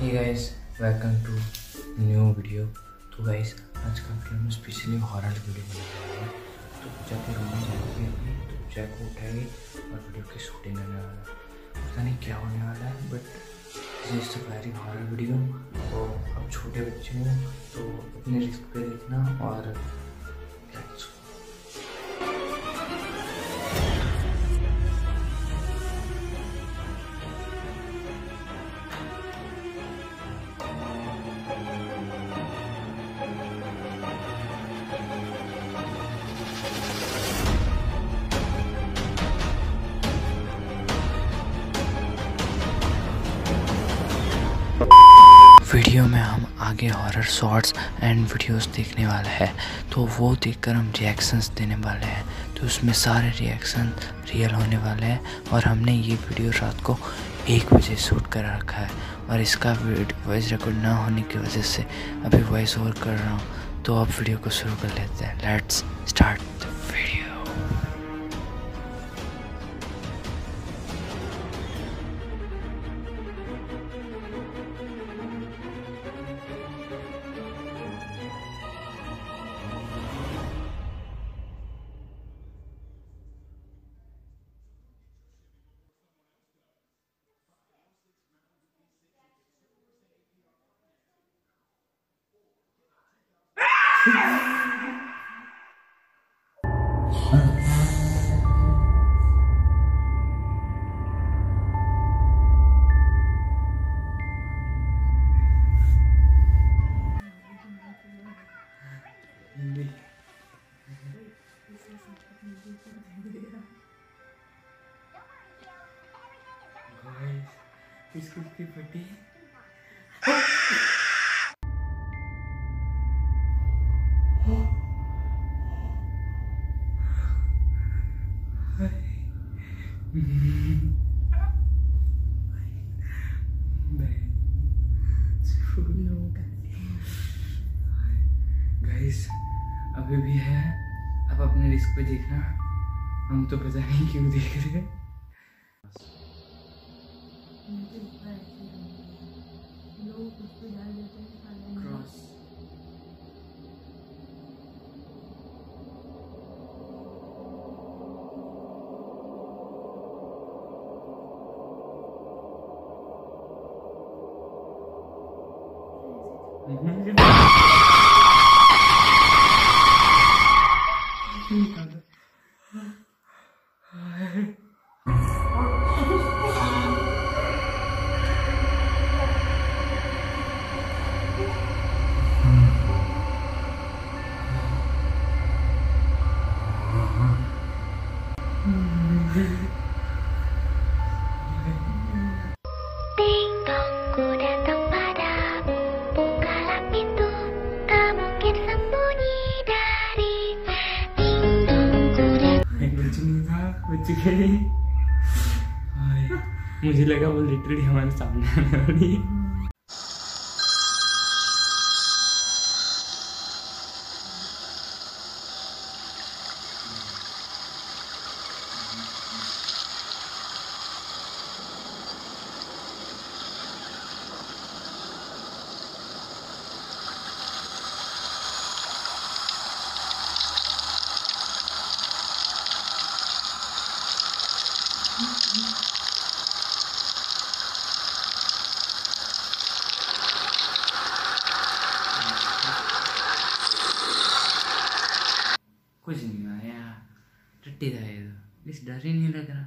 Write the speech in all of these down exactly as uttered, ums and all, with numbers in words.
Hey guys welcome to new video. तो guys आज का वीडियो में स्पेशली हॉरर वीडियो बनाने वाला है। तो पूजा के रूम में जाएगी अपनी, तो पूजा को उठाएगी और वीडियो की शूटिंग करने वाला है। पता नहीं क्या होने वाला है, but this is very horror video. तो आप छोटे बच्चे हो तो अपने रिस्क पे देखना। और वीडियो में हम आगे हॉरर शॉर्ट्स एंड वीडियोस देखने वाले हैं, तो वो देखकर हम रिएक्शंस देने वाले हैं। तो उसमें सारे रिएक्शन रियल होने वाले हैं। और हमने ये वीडियो रात को एक बजे शूट कर रखा है और इसका वॉइस रिकॉर्ड ना होने की वजह से अभी वॉइस ओवर कर रहा हूँ। तो अब वीडियो को शुरू कर लेते हैं। Let's start the video. इसको की फटी गाइस अभी भी है। अब अपने रिस्क पे देखना। हम तो पता नहीं क्यों देख रहे हैं। मुझे लगा वो लिटरली हमारे सामने आने वाली है। कुछ नहीं आया, टट्टी जाएगा। इस डर ही नहीं लग रहा।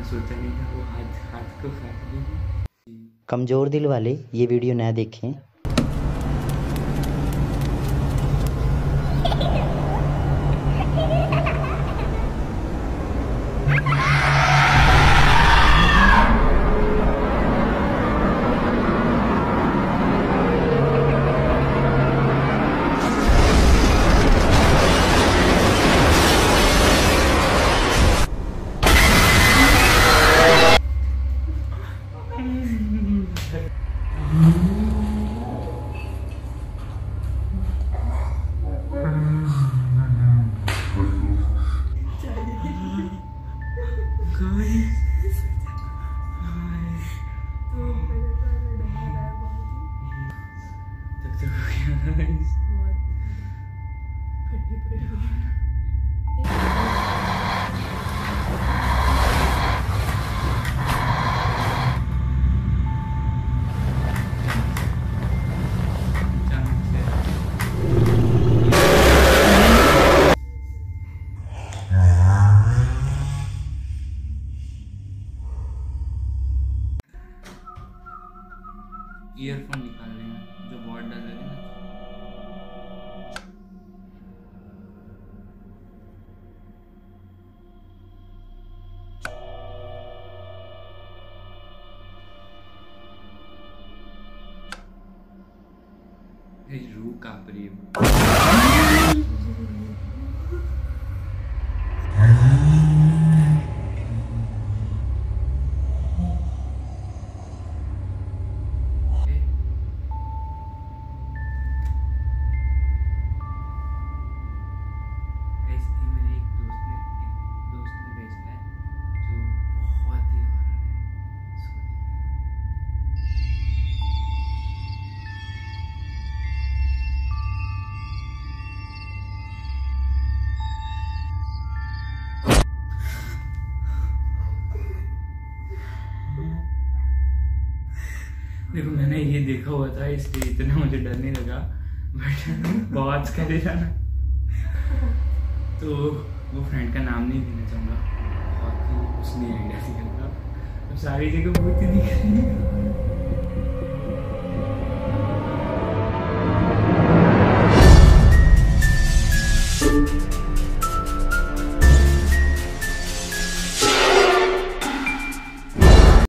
मैंने सोचा नहीं था वो हाथ हाथ को खा लेगी। कमज़ोर दिल वाले ये वीडियो ना देखें। ईयरफोन निकाल रहे हैं जो बहुत डर रहे हैं। रूह कांप रही है। देखो मैंने ये देखा हुआ था इसलिए इतना मुझे डर नहीं लगा, बट बहुत कर जाना। तो वो फ्रेंड का नाम नहीं लेना चाहूँगा, बाकी उसने आइडिया निकल गया। अब सारी जगह बहुत ही दिख रही है।